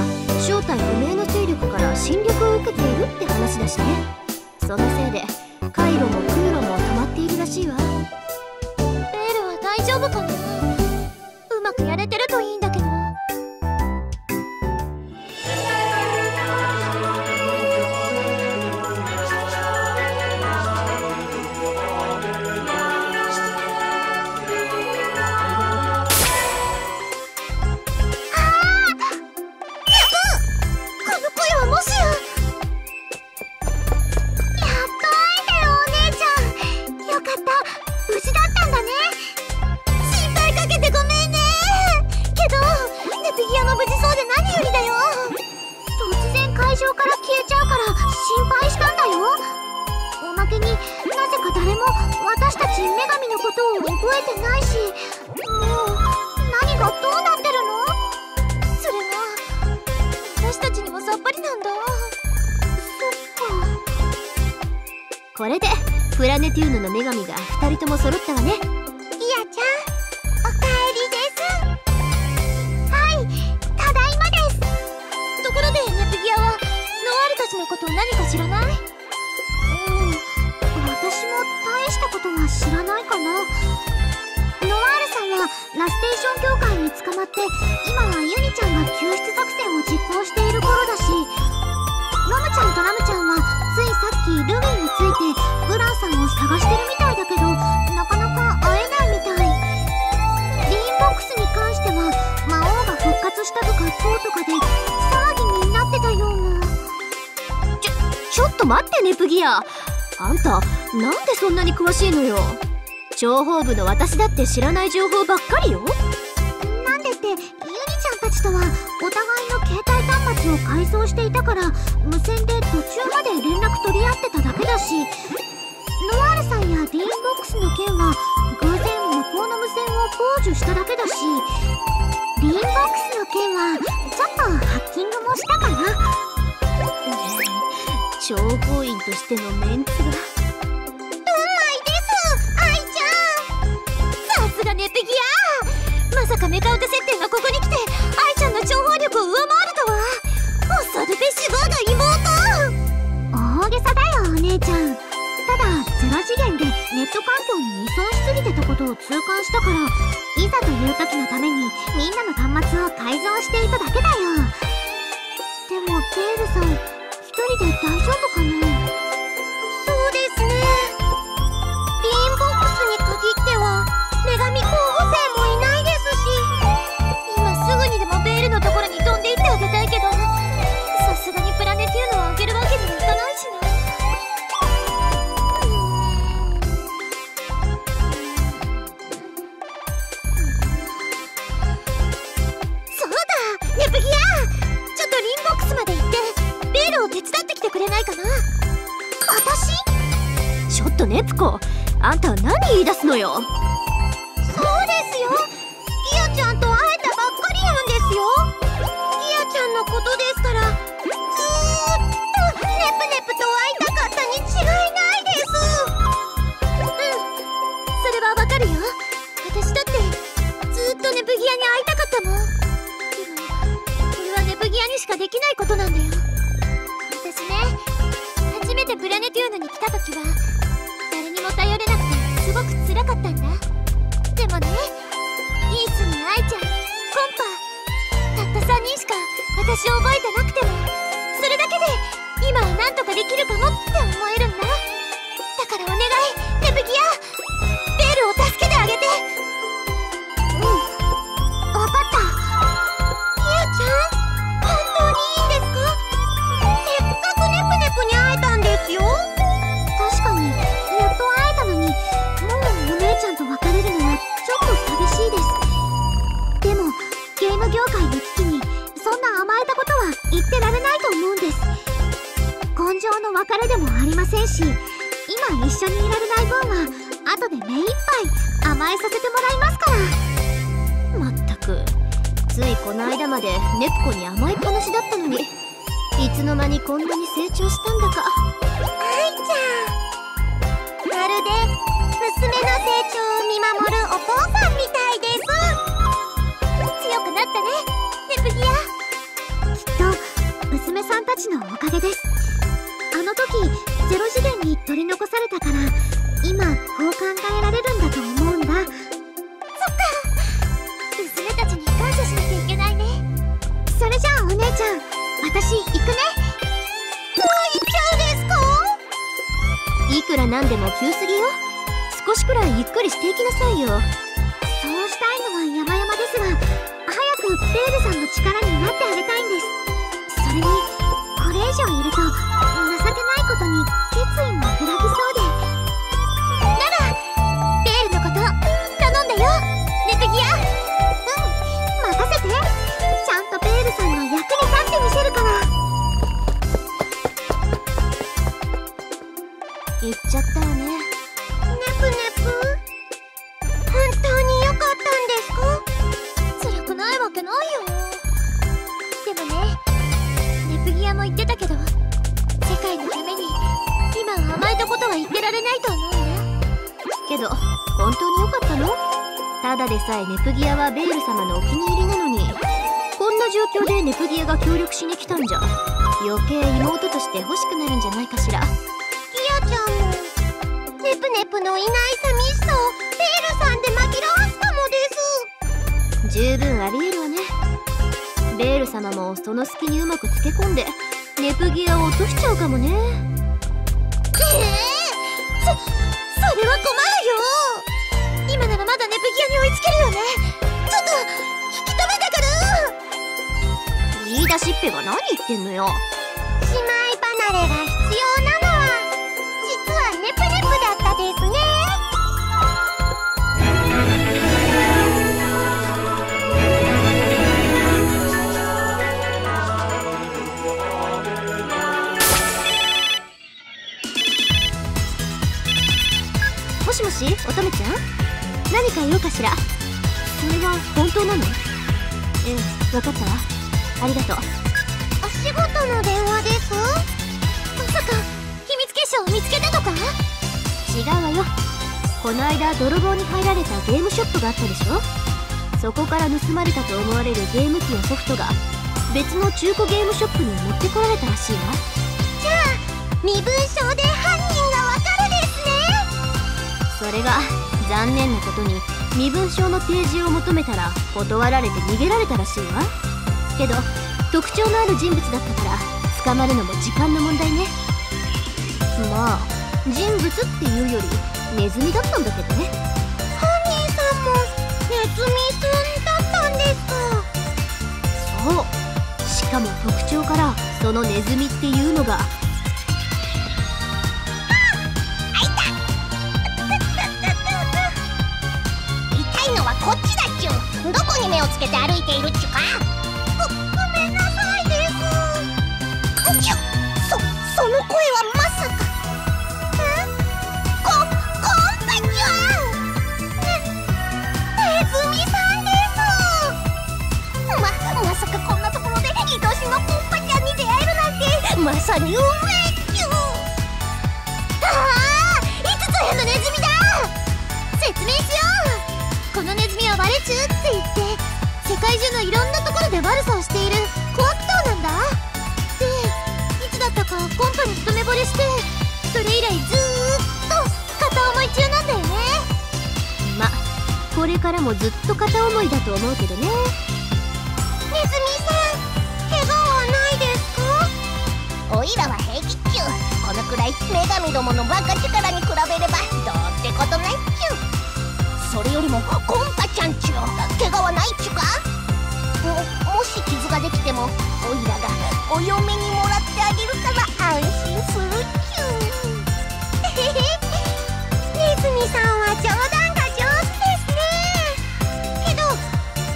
は正体不明の勢力から侵略を受けているって話だしね。そのせいで回路も空路も止まっているらしいわ。ベールは大丈夫かな。うまくやれてるといいんだけど。これでプラネテューヌの女神が2人とも揃ったわね。イアちゃん、おかえりです。はい、ただいまです。ところでネプギアはノワールたちのこと何か知らない？私も大したことは知らないかな。ノワールさんはラステーション協会に捕まって、今はユニちゃんが救出作戦を実行している頃だし、ロムちゃんとラムちゃんはついさっきルミについてブランさんを探してるみたいだけど、なかなか会えないみたい。レインボックスに関しては魔王が復活したとかどうとかで騒ぎになってたような。ちょっと待ってネプギア、あんたなんでそんなに詳しいのよ。情報部の私だって知らない情報ばっかりよ。なんでって、ユニちゃんたちとはお互いの携帯端末を改造していたから、無線で途中まで連絡取り合ってただけだし、ノワールさんやレインボックスの件は偶然向こうの無線を傍受しただけだし、レインボックスの件はちょっとハッキングもしたかな。情報員としてのメンツがうまいです、アイちゃん。さすがネプギア、まさかメカウタ設定がここに来てアイちゃんの情報力を上回るとは。恐るべし我が妹。大げさだよお姉ちゃん。ただ0次元でネット環境に依存しすぎてたことを痛感したから、いざという時のためにみんなの端末を改造していただけだよ。でもベールさん一人で大丈夫かな。そうですね、レインボックスに限っては女神候補生もいないですし、今すぐにでもベールのところに飛んでいってあげたいけど、さすがにプラネテューヌをあげるわけにもいかないしな。ネプコ、あんたは何言い出すのよ。そうですよ、ギアちゃんと会えたばっかりなんですよ。ギアちゃんのことですからずーっとネプネプと会いたかったに違いないです。うん、それはわかるよ。私だってずーっとネプギアに会いたかったもん。でもこれはネプギアにしかできないことなんだよ。私ね、初めてプラネテューヌに来た時は頼れなくてすごくつらかったんだ。でもね、リースにアイちゃん、コンパ、たった3人しか私を覚えてなくても、それだけで今はなんとかできるかもって思えるんだ。だからお願いネプギア、ベールを助けてあげて。うん、わかった。ミアちゃん、本当にいいんですか？せっかくネプネプに会えたんですよ。確かにちゃんと別れるのはちょっと寂しいです。でもゲーム業界の危機にそんな甘えたことは言ってられないと思うんです。根性の別れでもありませんし、今一緒にいられない分は後で目いっぱい甘えさせてもらいますから。まったく、ついこの間までネプコに甘えっぱなしだったのに、いつの間にこんなに成長したんだか。愛ちゃん、まるで娘の成長を見守るお父さんみたいです。強くなったね、ネプギア。きっとげです。あの時ゼロ次元に取り残されたから今こう考えられるんだと思うんだ。そっか、娘たちに感謝しなきゃいけないね。それじゃあお姉ちゃん、私行くね。もう行っちゃうんですか？いくらなんでも急すぎよ。少しくらいゆっくりしていきなさいよ。そうしたいのは山々ですが、早くベールさんの力になってあげたいんです。それにこれ以上いると情けないことに決意も揺らぎそうで。ならベールのこと頼んだよ、ネクギア。うん、任せて。ちゃんとベールさんの役に立ってみせるから。行っちゃったわね。ネプネプ、本当に良かったんですか？辛くないわけないよ。でもね、ネプギアも言ってたけど、世界のために今は甘えたことは言ってられないと思うんだ。けど本当に良かったの？ただでさえネプギアはベール様のお気に入りなのに、こんな状況でネプギアが協力しに来たんじゃ余計妹として欲しくなるんじゃないかしら。ギアちゃんもネプネプのいない寂しさをベールさんで紛らわすかもです。十分ありえるわね。ベール様もその隙にうまくつけ込んでネプギアを落としちゃうかもね。それは困るよ。今ならまだネプギアに追いつけるよね。ちょっと引き止めてくる。言い出しっぺが何言ってんのよ。姉妹離れが必要なのは実はネプネプだったですね。もしもし、乙女ちゃん、何か用かしら？それは本当なの？ええ、分かったわ。ありがとう。お仕事の電話です？まさか秘密結社を見つけたとか？違うわよ。この間泥棒に入られたゲームショップがあったでしょ。そこから盗まれたと思われるゲーム機やソフトが別の中古ゲームショップに持ってこられたらしいわ。じゃあ身分証で犯人が分かる。それが残念なことに身分証の提示を求めたら断られて逃げられたらしいわ。けど特徴のある人物だったから捕まるのも時間の問題ね。まあ人物っていうよりネズミだったんだけどね。犯人さんもネズミさんだったんですか？そう、しかも特徴からそのネズミっていうのがこっちだっちゅう。どこに目をつけて歩いているっちゅうか。ごめんなさいです。うちゅ、その声はまさか。え？こんぱちゅん。ネズミさんです。まさかこんなところで愛しのこんぱちゃんに出会えるなんて、まさに運命っちゅう。ああ、5つへのネズミだ。説明しよう。このネズミはワレチューって言って世界中のいろんなところで悪さをしている怖っとうなんだ。でいつだったかコンパに一目惚れして、それ以来ずーっと片思い中なんだよね。ま、これからもずっと片思いだと思うけどね。ネズミさん、怪我はないですか？おいらは平気っちゅう。このくらい女神どものバカ力に比べればどうってことないっちゅう。それよりもコンパちゃんちゅう、怪我はないっちゅか？もし傷ができてもおいらがお嫁にもらってあげるから安心するっちゅう。ネズミさんは冗談が上手ですね。けど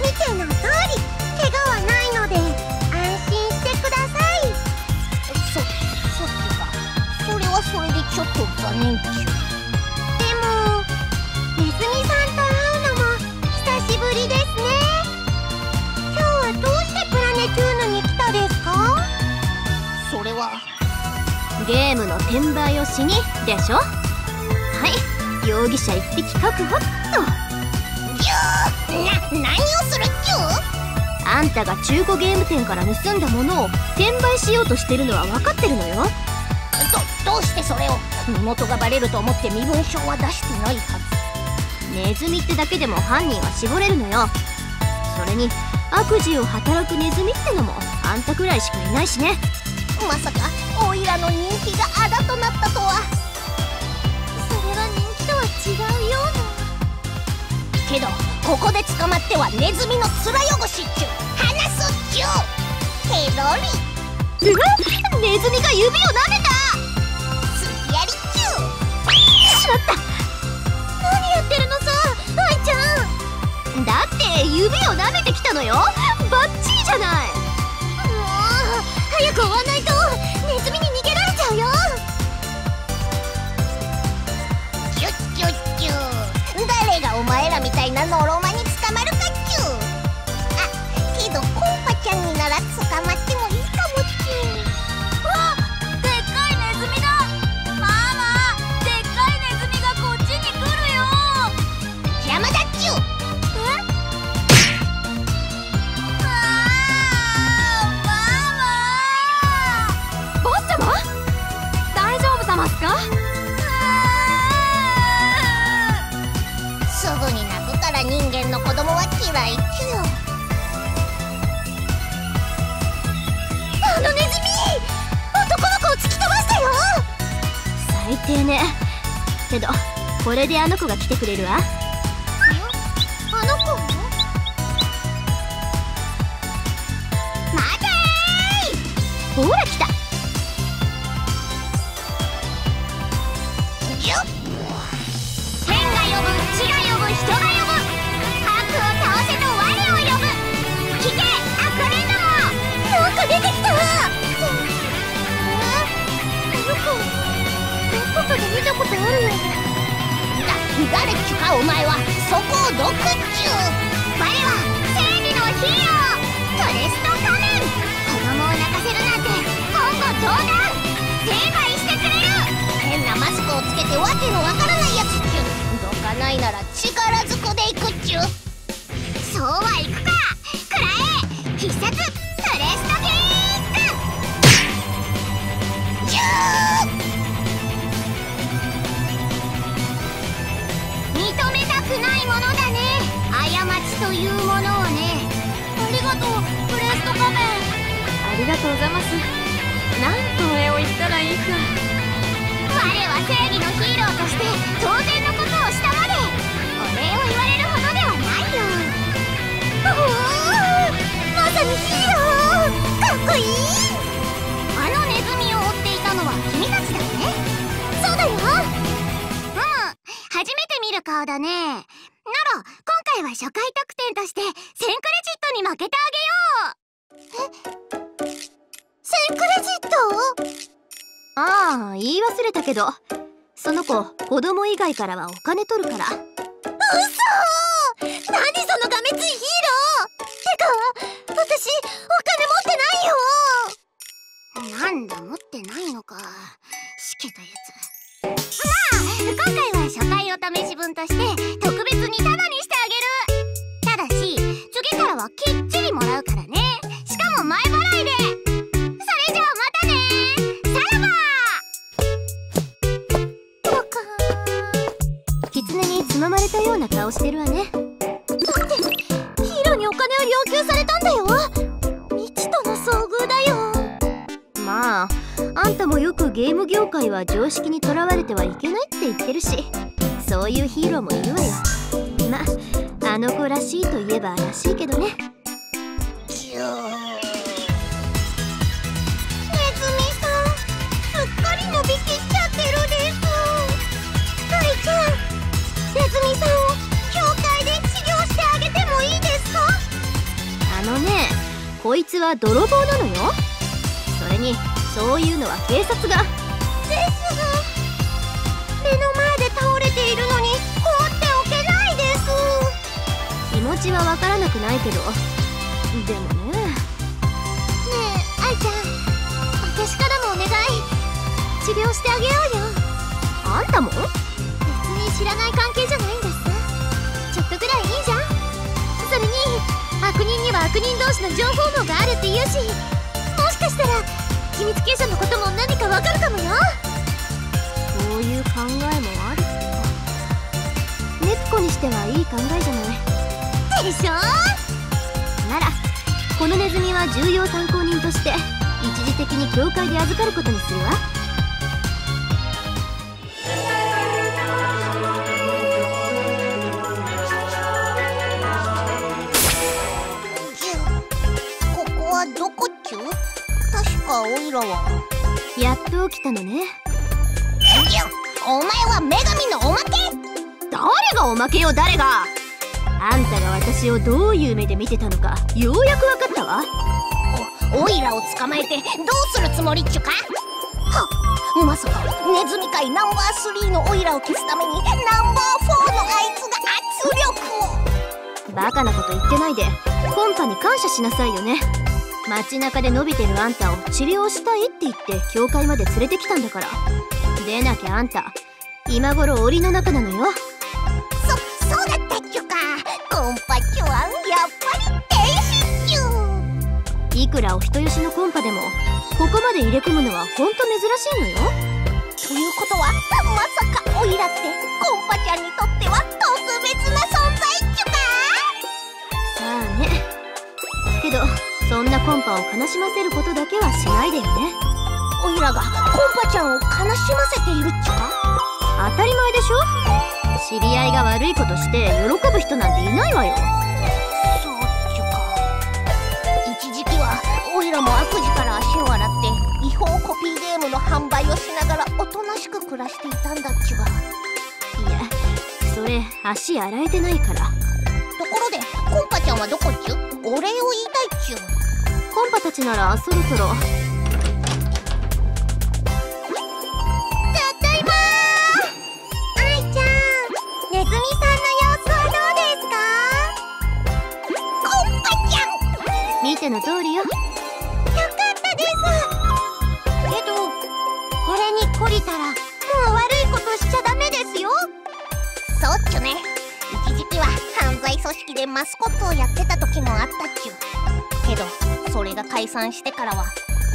見ての通り怪我はないので安心してください。そっちか。それはそれでちょっと残念っちゅう。でもネズミさんですね。今日はどうしてプラネチューヌに来たですか？それはゲームの転売をしにでしょ。はい、容疑者1匹確保っと。ぎゅー、何をするっぎゅー。あんたが中古ゲーム店から盗んだものを転売しようとしてるのは分かってるのよ。どうしてそれを？身元がバレると思って身分証は出してないはず。ネズミってだけでも犯人は絞れるのよ。それに悪事を働くネズミってのもあんたくらいしかいないしね。まさかオイラの人気があだとなったとは。それは人気とは違うような。けどここで捕まってはネズミの面汚しっちゅう、話すっちゅう、ペロリ。うわ、ネズミが指を舐めた。すきやりっちゅう。しまった、何やってるのさアイちゃん。だって指を舐めてきたのよ。バッチリじゃない。もう早く終わんないとネズミに逃げられちゃうよ。キュッキュッキュー、誰がお前らみたいなのろまに捕まるかっちゅう。あ、けどコンパちゃんになら捕まってもいいかもっちゅう。あ、でっかいネズミだ。ママ、でっかいネズミがこっちに来るよ。邪魔だっちゅう。すぐに泣くから人間の子供は嫌いっちゅよ。あのネズミ、男の子を突き飛ばしたよ。最低ね。けどこれであの子が来てくれるわ。あの子？待てーい。ほら来た。天が呼ぶ、地が呼ぶ、人が呼ぶ、悪を倒せと我を呼ぶ、聞け悪人ども。なんか出てきた。あの子、どこかで見たことあるような。誰っちゅかお前は。そこをどこっちゅう。我は正義のヒーロー、トレスト仮面。子供を泣かせるなんて言語道断。成敗してくれる。変なマスクをつけてわけのわからないやつっちゅう。どかないなら力ずくでいくっちゅう。そうはいくか。くらえ必殺プレストキック。ジュー、認めたくないものだね、過ちというものをね。ありがとうプレスト仮面。ありがとうございます。なんと上を言ったらいいか。我は正義のヒーローとして当然のことをしたまでお礼を言われるほどではないよ。おお、まさにヒーロー、かっこいい。あのネズミを追っていたのは君たちだね。そうだよ。うん、初めて見る顔だね。なら今回は初回特典として1000クレジットに負けてあげよう。え、1000クレジット？ああ、言い忘れたけどその子、子供以外からはお金取るから。うそー、何そのがめついヒーロー。てか私お金持ってないよ。なんだ、持ってないのか、しけたやつ。まあ今回は初回お試し分として特別にタダにしてあげる。ただし次からはきっちりもらうからね。しかも前払いで。それじゃあまたねー、さらば。つままれたような顔してるわね。だってヒーローにお金を要求されたんだよ。未知との遭遇だよ。まああんたもよくゲーム業界は常識にとらわれてはいけないって言ってるし、そういうヒーローもいるわよ。ま、あの子らしいといえばらしいけどね。ネズミさん、すっかり伸びきっちゃってるです。愛ちゃん、ネズミさんを教会で治療してあげてもいいですか？あのね、こいつは泥棒なのよ。それにそういうのは警察が。ですが目の前で倒れているのに放っておけないです。気持ちはわからなくないけど、でもね。ねえ愛ちゃん、私からもお願い、治療してあげようよ。あんたも？知らない関係じゃないんです。ちょっとぐらいいいじゃん。それに悪人には悪人同士の情報網があるって言うし、もしかしたら秘密結社のことも何かわかるかもよ。そういう考えもあるか。ネプコにしてはいい考えじゃないでしょ。ならこのネズミは重要参考人として一時的に教会で預かることにするわ。やっと起きたのね。お前は女神のおまけ。誰がおまけよ、誰が。あんたが私をどういう目で見てたのかようやく分かったわ。オイラを捕まえてどうするつもりっちゅか。はっ、まさかネズミ界ナンバー3のオイラを消すためにナンバー4のあいつが圧力を。バカなこと言ってないでコンパに感謝しなさいよね。街中で伸びてるあんたを治療したいって言って教会まで連れてきたんだから。でなきゃあんた今頃檻の中なのよ。そうだったっちゅか。コンパチュアンやっぱり天使っちゅ。いくらお人よしのコンパでもここまで入れ込むのはほんと珍しいのよ。ということはまさかオイラってコンパちゃんにとっては特別な存在っちゅか。さあね。けどそんなコンパを悲しませることだけはしないでよね。オイラがコンパちゃんを悲しませているっちゅか。当たり前でしょ。知り合いが悪いことして喜ぶ人なんていないわよ。そうっちゅか。一時期はオイラも悪事から足を洗って違法コピーゲームの販売をしながらおとなしく暮らしていたんだっちゅが。いや、それ足洗えてないから。ところでコンパちゃんはどこっちゅ。お礼を言いたいっちゅ。コンパたちならそろそろ。ただいまー。アイちゃん、ネズミさんの様子はどうですか。コンパちゃん、見ての通りよ。よかったです。けどこれに懲りたらもう悪いことしちゃダメですよ。そうっちゅね。一時期は犯罪組織でマスコットをやってた時もあったっちゅ。けどそれが解散してからは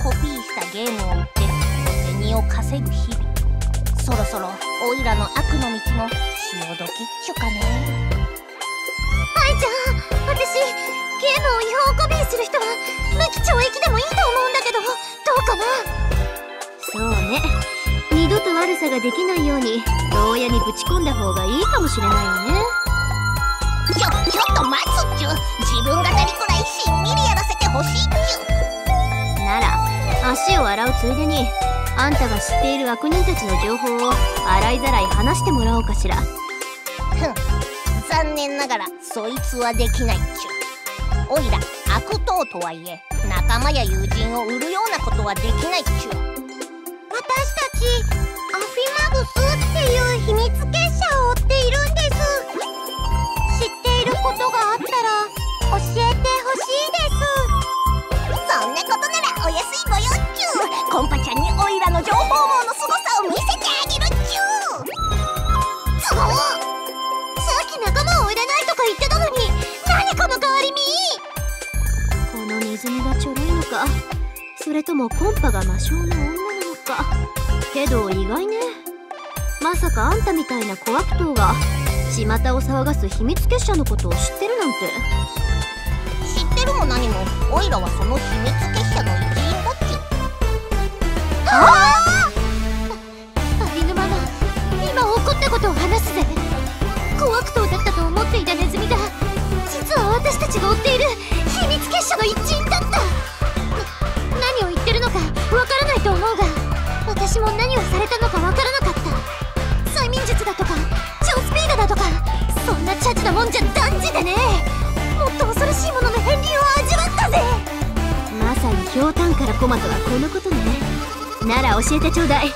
コピーしたゲームを売って小銭を稼ぐ日々。そろそろオイラの悪の道も潮時っちゅかね。アイちゃん、私ゲームを違法コピーする人は無期懲役でもいいと思うんだけどどうかな。そうね、二度と悪さができないように牢屋にぶち込んだ方がいいかもしれないわね。ちょっと待つっちゅ。自分語りくらいしんみりやらせてほしいっちゅ。なら足を洗うついでにあんたが知っている悪人たちの情報を洗いざらい話してもらおうかしら。残念ながらそいつはできないっちゅ。おいら悪党とはいえ仲間や友人を売るようなことはできないっちゅ。私たちアフィマグスっていう秘密結社を追っているんです。ことがあったら教えてほしいです。そんなことならお安いご用っちゅう。コンパちゃんにオイラの情報網のすごさを見せてあげるっちゅう。そう、さっき仲間を売れないとか言ってたのに何この変わり身。このネズミがちょろいのか、それともコンパが魔性の女なのか。けど意外ね。まさかあんたみたいな小悪党が巷を騒がす秘密結社のことを知ってるなんて。知ってるも何もオイラはその秘密結社の一員だっちゅ。ああ、アリヌマが今起こったことを話すぜ。小悪党だったと思っていたネズミが実は私たちが追っている秘密結社の一員だった。何を言ってるのかわからないと思うが、私も何をされたのかわからなかった。催眠術だとかとかそんなチャチなもんじゃ断じてね。もっと恐ろしいものの片鱗を味わったぜ。まさにひょうたんからコマとはこのことね。なら教えてちょうだい。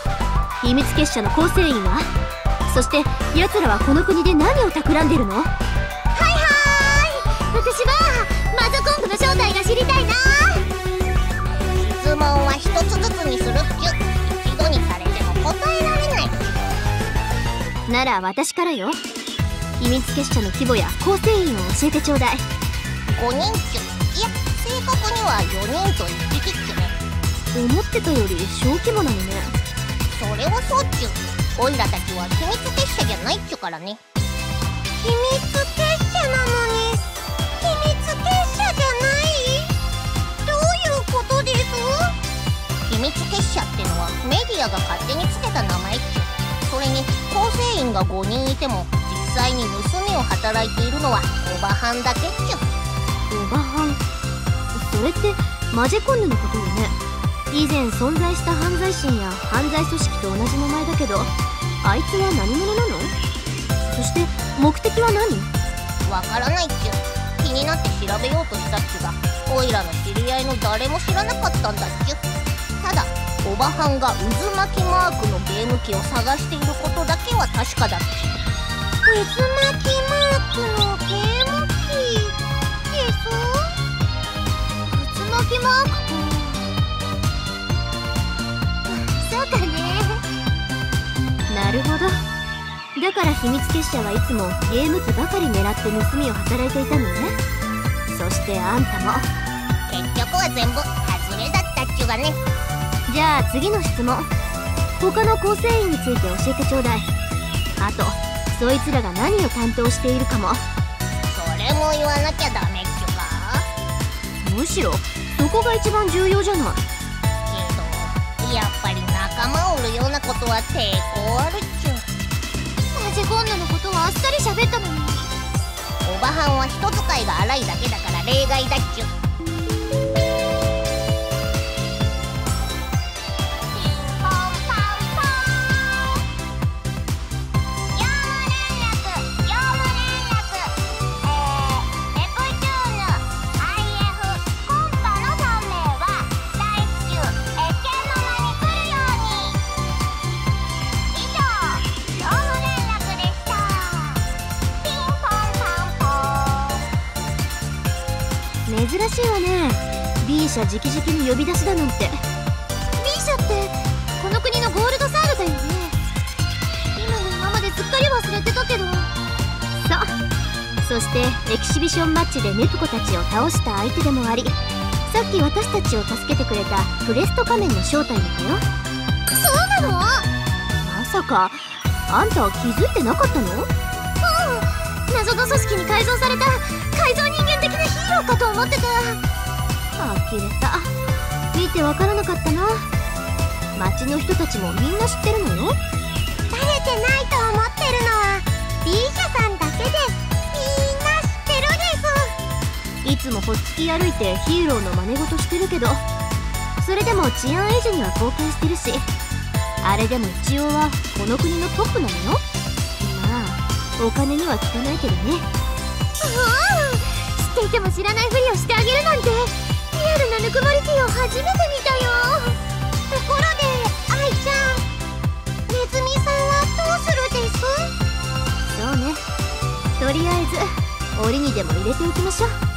秘密結社の構成員は、そして奴らはこの国で何を企んでるの。はいはい、私はマゾコングの正体が知りたいな。質問は一つずつにするっちゅ。一度にされても答えられない。なら私からよ。秘密結社の規模や構成員を教えてちょうだい。5人っちゅいや正確には4人と1匹っちゅね。思ってたより小規模なのね。それはそうっちゅオイラたちは秘密結社じゃないっちゅからね。秘密結社なのに秘密結社じゃないどういうことです？秘密結社ってのはメディアが勝手につけた名前っちゅ。それに構成員が5人いても実際に盗みを働いているのはオバハンだけっちゅ。オバハンそれってマジェコンヌのことよね。以前存在した犯罪心や犯罪組織と同じ名前だけどあいつは何者なの？そして目的は何？わからないっちゅ。気になって調べようとしたっちゅがオイラの知り合いの誰も知らなかったんだっちゅ。ただオバハンが渦巻きマークのゲーム機を探していることだけは確かだっちゅ。渦巻きマークのゲーム機です。渦巻きマークかそうかね。なるほど。だから秘密結社はいつもゲーム機ばかり狙って盗みを働いていたのね。そしてあんたも結局は全部外れだったっちゅうがね。じゃあ次の質問他の構成員について教えてちょうだい。あとそいつらが何を担当しているかも。それも言わなきゃダメっちゅか。むしろそこが一番重要じゃない。けどやっぱり仲間を売るようなことは抵抗あるっちゅ。マジェコンヌのことはあっさり喋ったのに。オバハンは人使いが荒いだけだから例外だっちゅ。珍しいわね B 社直々に呼び出しだなんて。 B 社ってこの国のゴールドサールだよね。今の今まですっかり忘れてたけど。そう。そしてエキシビションマッチでネプコたちを倒した相手でもありさっき私たちを助けてくれたプレスト仮面の正体なんだよ。そうなの？まさかあんたは気づいてなかったの？うん謎の組織に改造された改造人間的なヒーローかと思ってた。呆れた。見てわからなかったな。町の人たちもみんな知ってるのよ。バレてないと思ってるのは B 社さんだけでみんな知ってるです。いつもほっつき歩いてヒーローの真似事してるけどそれでも治安維持には貢献してるしあれでも一応はこの国のトップなのよ。まあお金には汚いけどね。知っていても知らないふりをしてあげるなんてリアルなぬくもりティーを初めて見たよ。ところでアイちゃんネズミさんはどうするです？そうねとりあえず檻にでも入れておきましょう。